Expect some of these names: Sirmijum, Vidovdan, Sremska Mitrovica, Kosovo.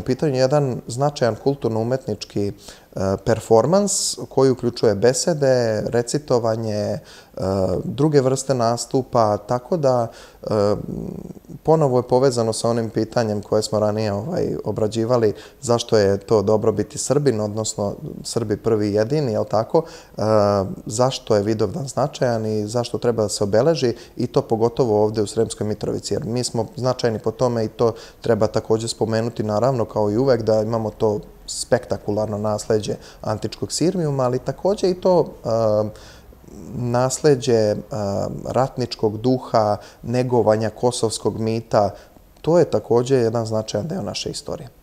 U pitanju je jedan značajan kulturno-umetnički performans koji uključuje besede, recitovanje, druge vrste nastupa, tako da ponovo je povezano sa onim pitanjem koje smo ranije obrađivali zašto je to dobro biti Srbin, odnosno Srbi prvi i jedini, jel tako? Zašto je Vidovdan značajan i zašto treba da se obeleži i to pogotovo ovdje u Sremskoj Mitrovici, jer mi smo značajni po tome i to treba također spomenuti naravno kao i uvek da imamo to spektakularno nasleđe antičkog Sirmijuma, ali također i to nasleđe ratničkog duha, negovanja kosovskog mita, to je također jedan značajan deo naše istorije.